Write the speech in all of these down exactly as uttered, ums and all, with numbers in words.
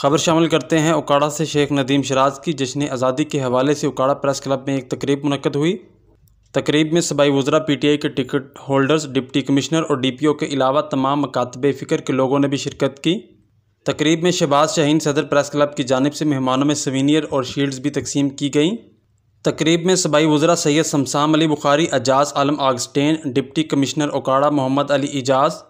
खबर शामिल करते हैं ओकाड़ा से। शेख नदीम शराज की जश्न आज़ादी के हवाले से ओकाड़ा प्रेस क्लब में एक तकरीब मुनक़द हुई। तकरीब में सूबाई वज़रा, पी टी आई के टिकट होल्डर्स, डिप्टी कमिश्नर और डी पी ओ के अलावा तमाम मकातबे फ़िक्र के लोगों ने भी शिरकत की। तकरीब में शहबाज शहीन सदर प्रेस क्लब की जानिब से मेहमानों में सवीनियर और शील्ड्स भी तकसीम की गई। तकरीब में सूबाई वज़रा Syed Shamsan Ali Bukhari, Ajaz Alam आगस्टेन, deputy commissioner Okara Mohammad Ali Ejaz,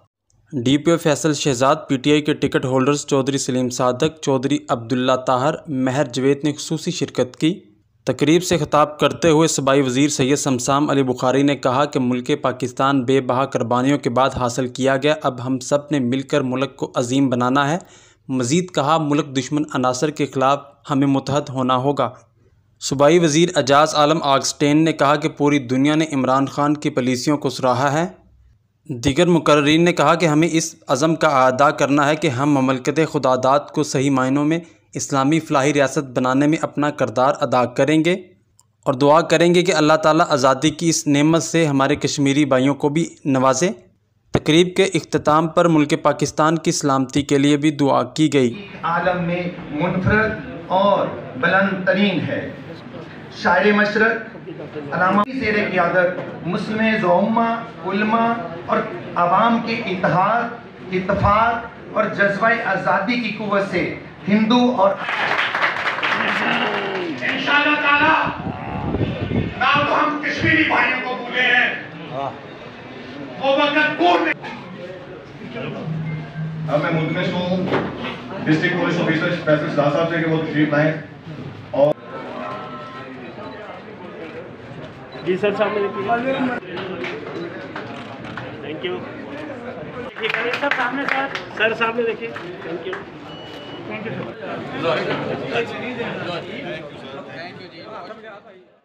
D P O Faisal Shahzad, P T I के टिकट होल्डर्स चौधरी सलीम सादक, चौधरी अब्दुल्ला, ताहर महर जवेद ने खुसूसी शिरकत की। तकरीब से खिताब करते हुए सूबाई वज़ीर सैयद शमसान अली बुखारी ने कहा कि मुल्क पाकिस्तान बेबहा कुर्बानियों के बाद हासिल किया गया, अब हम सब ने मिलकर मुल्क को अजीम बनाना है। मज़ीद कहा, मुल्क दुश्मन अनासर के ख़िलाफ़ हमें मुतहद होना होगा। सूबाई वज़ीर अजाज़ आलम आगस्टेन ने कहा कि पूरी दुनिया ने इमरान खान की पॉलिसियों को सराहा है। दीगर मुकर्रीन ने कहा कि हमें इस अज़म का अदा करना है कि हम ममलकत खुदादाद को सही मायनों में इस्लामी फलाही रियासत बनाने में अपना किरदार अदा करेंगे और दुआ करेंगे कि अल्लाह ताला आज़ादी की इस नेमत से हमारे कश्मीरी भाइयों को भी नवाजे। तकरीब के इख्तिताम पर मुल्क पाकिस्तान की सलामती के लिए भी दुआ की गई। आलम में मुनफरद और बुलंद तरीन है। शायर मशरक अलामा की ज़ेरे क़ियादत मुस्लिम ज़ौम्मा, उलमा और आवाम के इत्तेहाद, इत्तेफाक और जज्बा आज़ादी की क़ुव्वत से हिंदू और इंशाअल्लाह ताला ना तो हम कश्मीरी भाइयों को भूले हैं, वो वक्त पूर्ण। अब मैं मुद्दे को district police officer Faisal Shahzad साहब से कि वो तशरीफ लाएं। और जी सर सामने देखिए, थैंक यू। सर सामने सर सर सामने देखिए, thank you. Thank you sir.